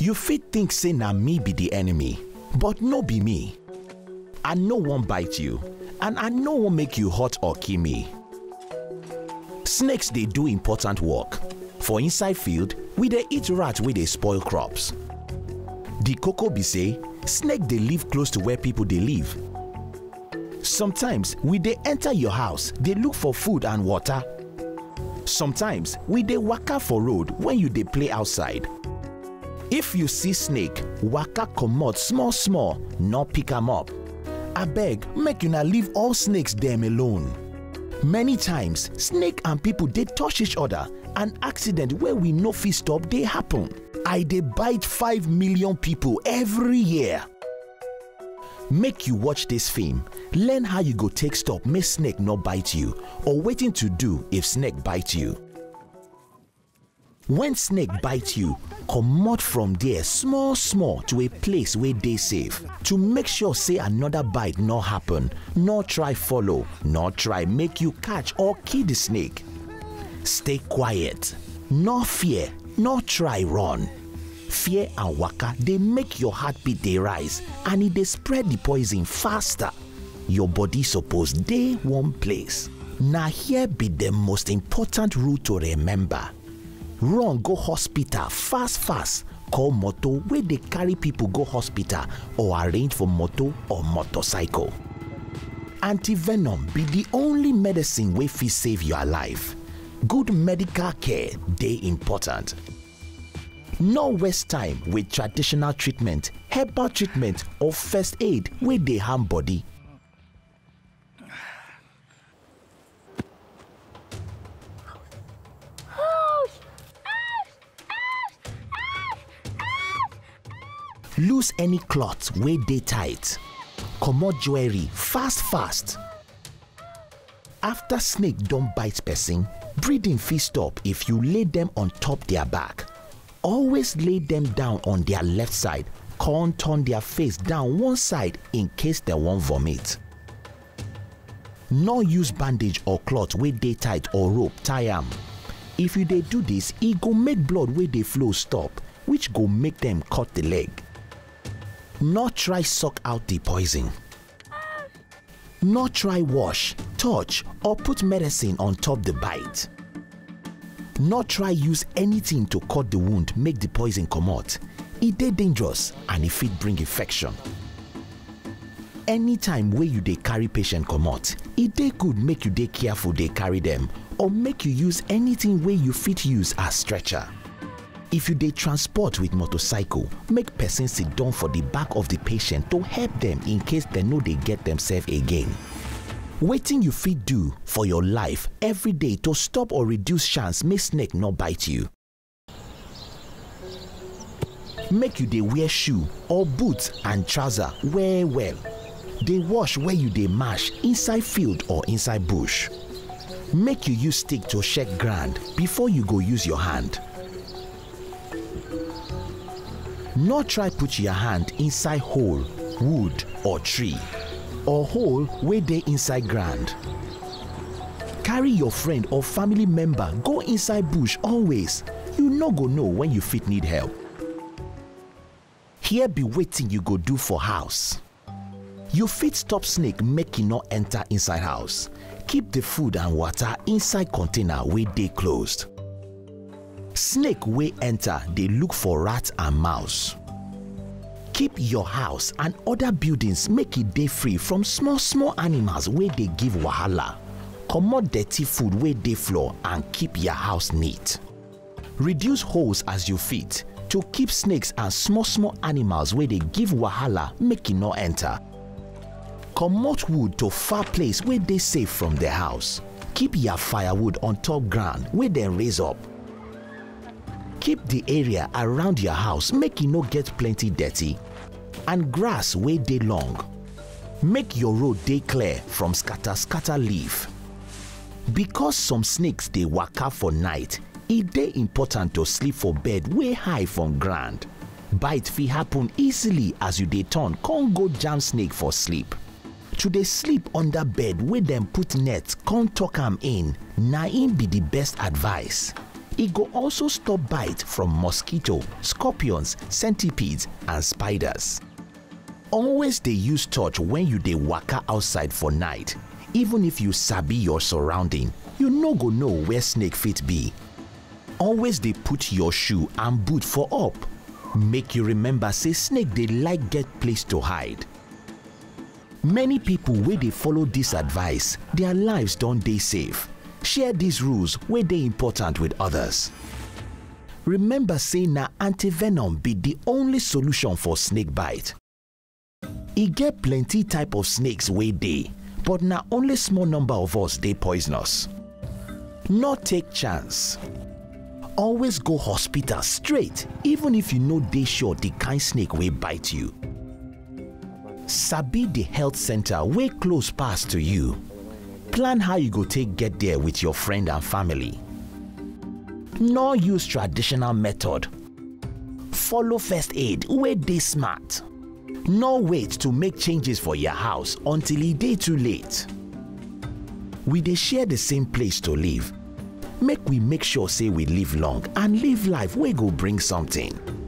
You fit think say na me be the enemy, but no be me. I no one bite you, and I no one make you hurt or kill me. Snakes they do important work. For inside field, we they eat rats where they spoil crops. The cocoa be say, snake they live close to where people they live. Sometimes we they enter your house, they look for food and water. Sometimes we they waka for road when you they play outside. If you see snake, waka comot small small, not pick them up. I beg, make you not leave all snakes them alone. Many times, snake and people they touch each other, an accident where we no fit stop they happen. I they bite 5 million people every year. Make you watch this film, learn how you go take stop, make snake not bite you, or waiting to do if snake bite you. When snake bite you, comot from there small small to a place where they safe to make sure say another bite not happen, nor try follow, nor try make you catch or kill the snake. Stay quiet, no fear, nor try run. Fear and waka, they make your heartbeat they rise and it they spread the poison faster. Your body suppose they one place. Now here be the most important rule to remember. Run go hospital fast fast, call motor where they carry people go hospital or arrange for motor or motorcycle. Anti-venom be the only medicine wey fit save your life. Good medical care dey important. No waste time with traditional treatment, herbal treatment or first aid wey dey harm body. Lose any cloth wey dey tight. Comot jewelry fast fast. After snake don bite person, breathing fit stop if you lay them on top their back. Always lay them down on their left side, con turn their face down one side in case they won't vomit. No use bandage or cloth wey dey tight or rope tie am. If you dey do this, e go make blood wey dey flow stop, which go make them cut the leg. Not try suck out the poison. Not try wash, touch or put medicine on top the bite. Not try use anything to cut the wound, make the poison come out. It dey dangerous and if it bring infection. Anytime where you dey carry patient come out, it dey good make you dey careful dey carry them or make you use anything where you fit use as stretcher. If you dey transport with motorcycle, make person sit down for the back of the patient to help them in case they know they get themselves again. Wetin you fit do for your life every day to stop or reduce chance make snake not bite you. Make you dey wear shoe or boots and trouser well well. Dey wash where you dey mash inside field or inside bush. Make you use stick to check ground before you go use your hand. Not try put your hand inside hole, wood or tree, or hole where they inside ground. Carry your friend or family member go inside bush always. You no go know when you fit need help. Here be wetin you go do for house. You fit stop snake make e no enter inside house. Keep the food and water inside container where they closed. Snake wey enter dey look for rat and mouse. Keep your house and other buildings make e dey free from small small animals wey dey give wahala. Comot dirty food wey dey floor and keep your house neat. Reduce holes as you fit to keep snakes and small small animals wey dey give wahala make e no enter. Comot wood to far place wey dey safe from the house. Keep your firewood on top ground wey dem raise up. Keep the area around your house make e no get plenty dirty and grass wey dey long. Make your road dey clear from scatter scatter leaf. Because some snakes dey waka for night, e dey important to sleep for bed way high from ground. Bite fit happen easily as you dey turn con go jam snake for sleep. To dey sleep under bed wey dem put net con tuck am in na im be the best advice. It go also stop bite from mosquito, scorpions, centipedes, and spiders. Always dey use torch when you dey waka outside for night. Even if you sabi your surrounding, you no go know where snake fit be. Always dey put your shoe and boot for up. Make you remember say snake dey like get place to hide. Many people wey dey follow this advice, their lives don dey safe. Share these rules wey dey important with others. Remember say na antivenom be the only solution for snake bite. E get plenty type of snakes wey dey, but na only small number of us dey poisonous. No take chance. Always go hospital straight, even if you no dey sure the kind snake wey bite you. Sabi the health center wey close pass to you. Plan how you go take get there with your friend and family. No use traditional method. Follow first aid wey dey smart. No wait to make changes for your house until e dey too late. We dey share the same place to live. Make we make sure say we live long and live life wey go bring something.